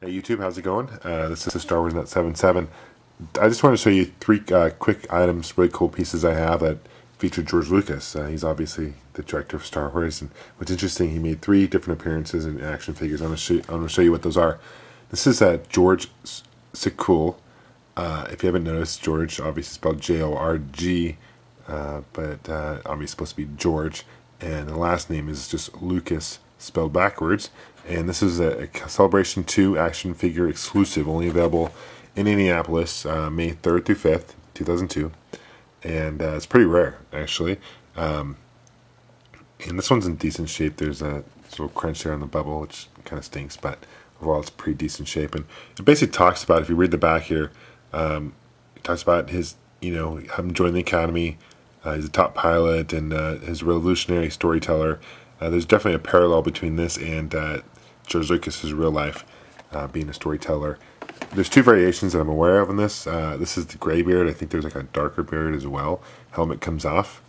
Hey YouTube, how's it going? This is Star Wars Net 77. I just wanted to show you three quick items, really cool pieces I have that feature George Lucas. He's obviously the director of Star Wars, and what's interesting, he made three different appearances in action figures. I'm going to show you what those are. This is George Sikul. If you haven't noticed, George obviously spelled J-O-R-G, but obviously supposed to be George, and the last name is just Lucas, spelled backwards. And this is a Celebration 2 action figure exclusive, only available in Indianapolis, May 3rd through 5th, 2002. And it's pretty rare, actually. And this one's in decent shape. There's a little crunch there on the bubble, which kind of stinks, but overall it's pretty decent shape. And it basically talks about, if you read the back here, it talks about his, him joining the academy. He's a top pilot and his revolutionary storyteller. There's definitely a parallel between this and George Lucas's real life, being a storyteller. There's two variations that I'm aware of in this. This is the gray beard. I think there's like a darker beard as well. Helmet comes off.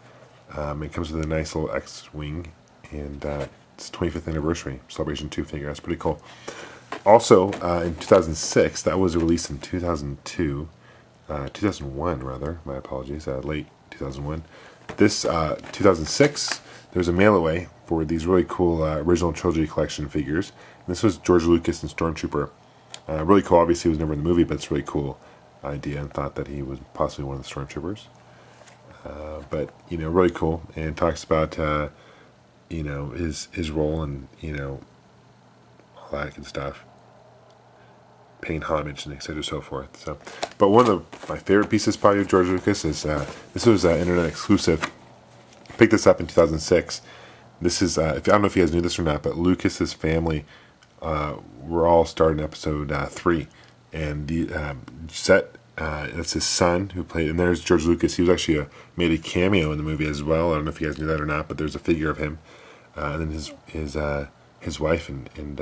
It comes with a nice little X wing, and it's 25th anniversary Celebration 2 figure. That's pretty cool. Also, in 2006, that was released in 2001 rather. My apologies. Late 2001. This 2006. There's a mail away for these really cool original trilogy collection figures. And this was George Lucas and Stormtrooper. Really cool. Obviously, he was never in the movie, but it's a really cool idea, and thought that he was possibly one of the Stormtroopers. But really cool, and talks about his role and all that good stuff, paying homage and etc. so forth. So, but one of my favorite pieces probably of George Lucas is this was an internet exclusive. Picked this up in 2006. This is, I don't know if you guys knew this or not, but Lucas's family were all starred in Episode 3. And the Zet, that's his son who played, and there's George Lucas. He was actually made a cameo in the movie as well. I don't know if you guys knew that or not, but there's a figure of him. And then his wife and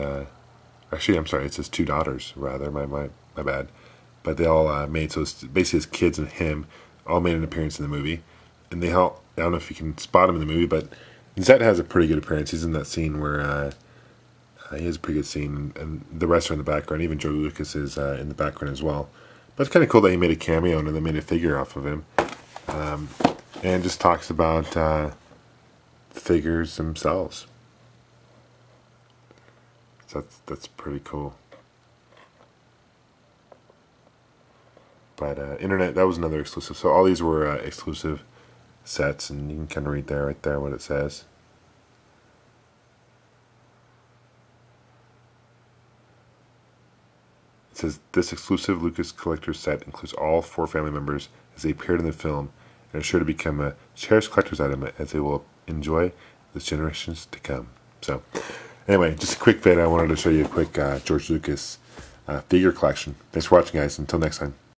actually, I'm sorry, it's his two daughters rather. My bad. But they all made, so it's basically his kids and him all made an appearance in the movie. And they all, I don't know if you can spot him in the movie, but Zed has a pretty good appearance. He's in that scene where he has a pretty good scene, and the rest are in the background. Even George Lucas is in the background as well. But it's kind of cool that he made a cameo and they made a figure off of him. And just talks about the figures themselves. So that's pretty cool. But internet, that was another exclusive. So all these were exclusive sets, and you can kind of read there, right there, what it says. It says, this exclusive Lucas collector set includes all four family members as they appeared in the film, and are sure to become a cherished collector's item as they will enjoy the generations to come. So, anyway, just a quick vid. I wanted to show you a quick George Lucas figure collection. Thanks for watching, guys. Until next time.